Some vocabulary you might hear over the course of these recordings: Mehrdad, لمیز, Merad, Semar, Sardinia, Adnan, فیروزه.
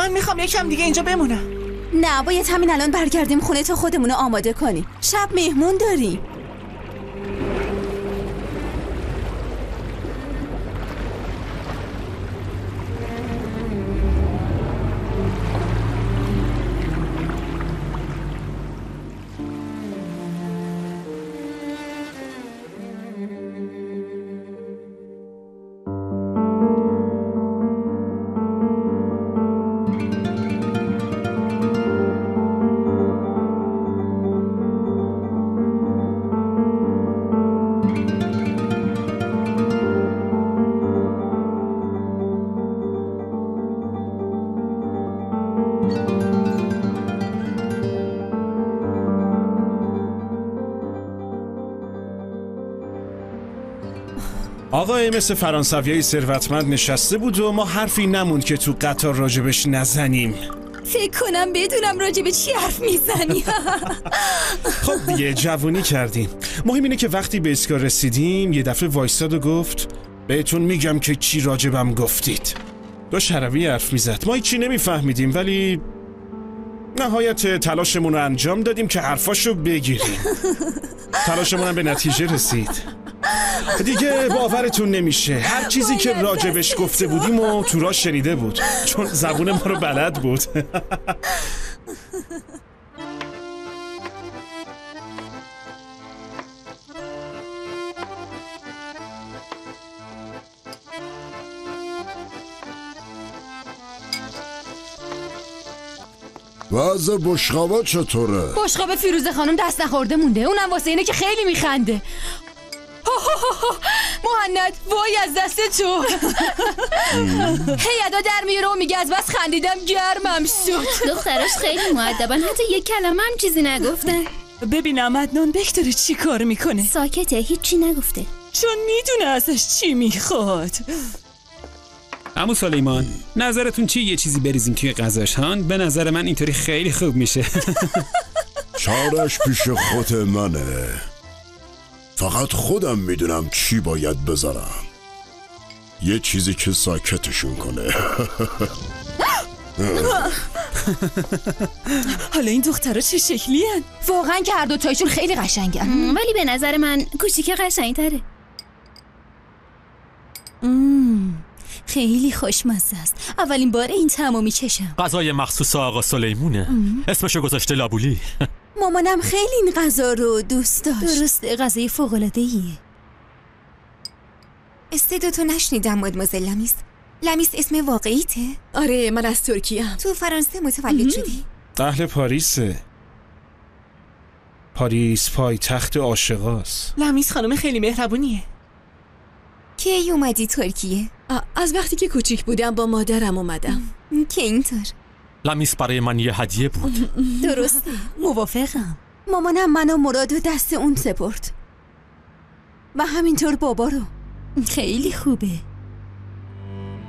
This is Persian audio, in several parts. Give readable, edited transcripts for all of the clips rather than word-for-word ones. من میخوام یکم دیگه اینجا بمونم. نه، باید همین الان برگردیم خونه تا خودمونو آماده کنیم. شب مهمون داریم. آقای مثل فرانسویای ثروتمند نشسته بود و ما حرفی نموند که تو قطار راجبش نزنیم. فکر کنم بدونم راجب چی حرف میزنی. خب دیگه جوونی کردیم. مهم اینه که وقتی به اسکار رسیدیم یه دفعه وایستاد و گفت بهتون میگم که چی راجبم گفتید. داشت عربی حرف میزد، ما هیچی نمیفهمیدیم، ولی نهایت تلاشمون رو انجام دادیم که حرفاشو بگیریم. تلاشمونم به نتیجه رسید. دیگه باورتون نمیشه، هر چیزی که راجبش گفته بودیم و تو راه شنیده بود، چون زبون ما رو بلد بود. وضع بشقابا چطوره؟ بشقاب فیروزه خانم دست نخورده مونده، اونم واسه اینه که خیلی میخنده. مهند وای از دست تو. هی ادا در میاره و میگه از بس خندیدم گرمم شد. دخترش خیلی مؤدبن، حتی یک کلمه هم چیزی نگفتن. ببینم عدنان بک داره چی کار میکنه. ساکته، هیچی نگفته چون میدونه ازش چی میخواد. عمو سلیمان نظرتون چیه یه چیزی بریزیم توی غذاش هان؟ به نظر من اینطوری خیلی خوب میشه. چارش پیش خود منه، فقط خودم میدونم چی باید بذارم. یه چیزی که ساکتشون کنه. حالا این دخترها چه شکلی هن؟ واقعا که هر دوتایشون خیلی قشنگن، ولی به نظر من کوچیکه قشنگتره. خیلی خوشمزه است. اولین بار این تمامی چشم. غذای مخصوص آقا سلیمونه. اسمشو گذاشته لابولی. مامانم خیلی این غذا رو دوست داشت. درسته، غذای فوق‌العاده‌ایه. استعدادتو نشنیدم مادموزل لمیز. لمیز اسم واقعیته؟ آره، من از ترکیه ام. تو فرانسه متولد شدی؟ اهل پاریسه. پاریس پایتخت عاشقاست. لمیز خانم خیلی مهربونیه. کی اومدی ترکیه؟ از وقتی که کوچیک بودم با مادرم اومدم. که اینطور؟ لمیز برای من یه هدیه بود. درسته، موافقم. مامانم منو مراد و دست اون سپرد و همینطور بابا رو. خیلی خوبه.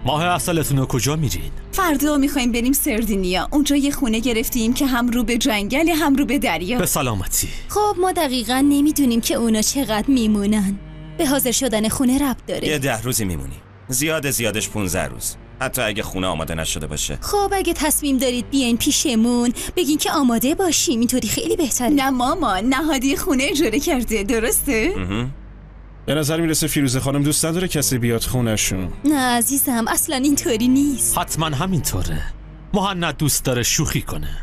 ماه اصلتون رو کجا میرین؟ فردا میخوایم بریم سردینیا. اونجا یه خونه گرفتیم که هم رو به جنگل هم رو به دریا. به سلامتی. خب ما دقیقا نمیدونیم که اونا چقدر میمونن. به حاضر شدن خونه ربط داره. یه 10 روزی میمونی، زیادش 15 روز، حتی اگه خونه آماده نشده باشه. خب اگه تصمیم دارید بیاین پیشمون بگین که آماده باشیم، اینطوری خیلی بهتره. نه مامان، نهادی خونه اجاره کرده، درسته؟ به نظر میرسه فیروزه خانم دوست نداره کسی بیاد خونه‌شون. نه عزیزم، اصلا اینطوری نیست. حتما همینطوره. مهند دوست داره شوخی کنه.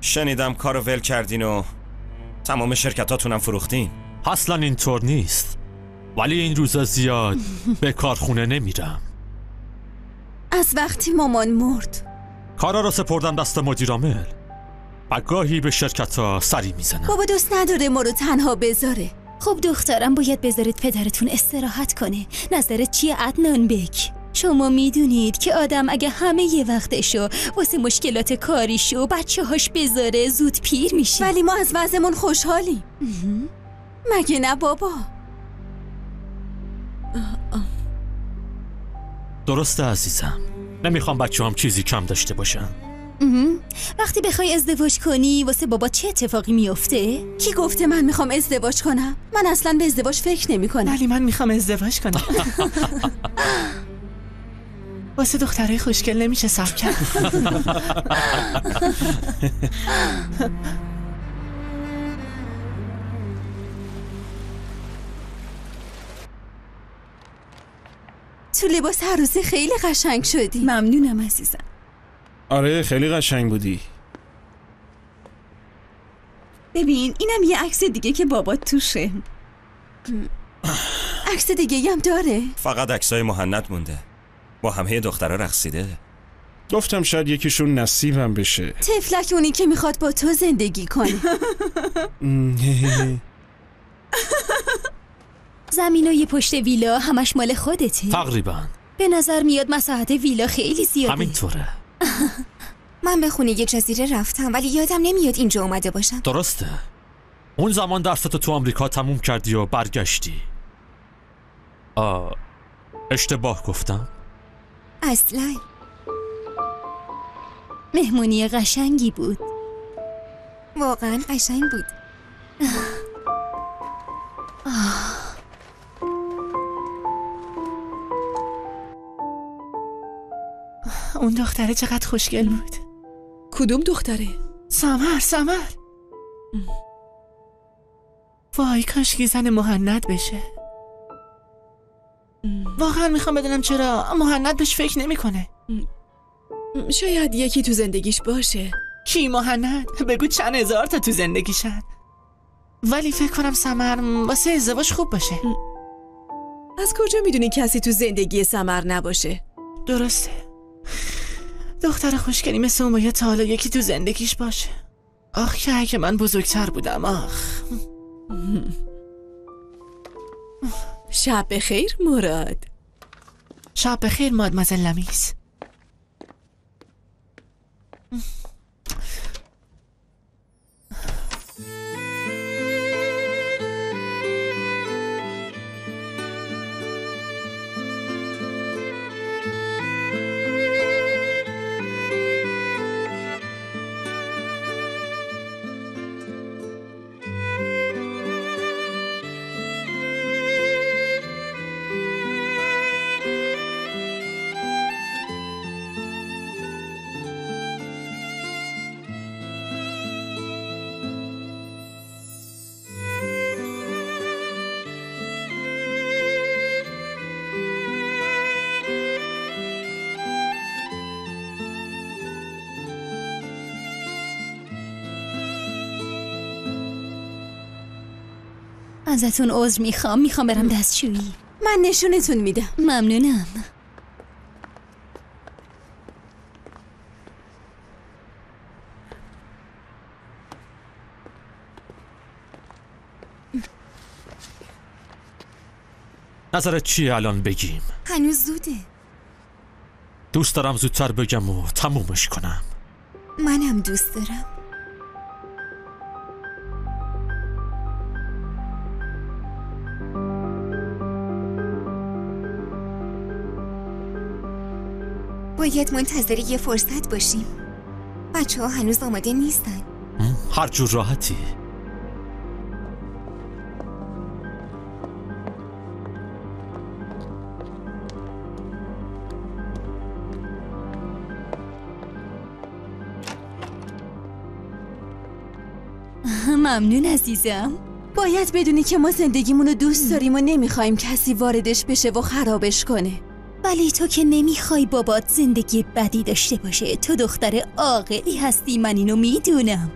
شنیدم کارو ول کردین و تمام شرکتاتونم فروختین. اصلا اینطور نیست، ولی این روزا زیاد به کارخونه نمیرم. از وقتی مامان مرد کارا را سپردم دست مدیرعامل و گاهی به شرکت ها سری میزنم. بابا دوست نداره ما رو تنها بذاره. خب دخترم باید بذارید پدرتون استراحت کنه. نظرت چیه عدنان بک؟ شما میدونید که آدم اگه همه یه وقتشو واسه مشکلات کاریشو بچه هاش بذاره زود پیر میشه. ولی ما از وضعمون خوشحالیم. مگه نه بابا؟ درسته عزیزم، نمیخوام بچه هم چیزی کم داشته باشن. وقتی بخوای ازدواج کنی واسه بابا چه اتفاقی میفته؟ کی گفته من میخوام ازدواج کنم؟ من اصلا به ازدواج فکر نمی کنم. ولی من میخوام ازدواج کنم. واسه دخترای خوشگل نمیشه صبر کرد. تو لباس عروسی خیلی قشنگ شدی. ممنونم عزیزم. آره خیلی قشنگ بودی. ببین اینم یه عکس دیگه که بابات توشه. عکس دیگه هم داره. فقط عکسای مهنت مونده. با همه دخترها رقصیده. گفتم شاید یکیشون نصیبم بشه. طفلک اونی که میخواد با تو زندگی کنه. زمینای پشت ویلا همش مال خودته. تقریبا. به نظر میاد مساحت ویلا خیلی زیاده. همینطوره. من به خونه یه جزیره رفتم ولی یادم نمیاد اینجا اومده باشم. درسته. اون زمان درستو تو آمریکا تموم کردی و برگشتی. اشتباه گفتم؟ اصلا. مهمونی قشنگی بود. واقعا قشنگ بود. اون دختره چقدر خوشگل بود. کدوم دختره؟ سمر. وای کاشکی زن مهند بشه. واقعا میخوام بدونم چرا مهند بهش فکر نمیکنه. شاید یکی تو زندگیش باشه. کی مهند؟ بگو چند هزار تا تو زندگیشن. ولی فکر کنم سمر واسه ازدواج خوب باشه. از کجا میدونی کسی تو زندگی سمر نباشه؟ درسته. دختر خوشگلی مثل اون باید تا حالا یکی تو زندگیش باشه. آخ که اگه من بزرگتر بودم. آخ. شب بخیر مراد. شب بخیر مادمازل لمیز. ازتون عذر میخوام برم دستشویی. من نشونتون میدم. ممنونم. نظرت چیه الان بگیم؟ هنوز زوده. دوست دارم زودتر بگم و تمومش کنم. منم دوست دارم. باید منتظر یه فرصت باشیم. بچه ها هنوز آماده نیستن. هر جور راحتی. ممنون عزیزم. باید بدونی که ما زندگیمونو دوست داریم و نمیخوایم کسی واردش بشه و خرابش کنه. ولی تو که نمیخوای بابات زندگی بدی داشته باشه. تو دختر عاقلی هستی، من اینو میدونم.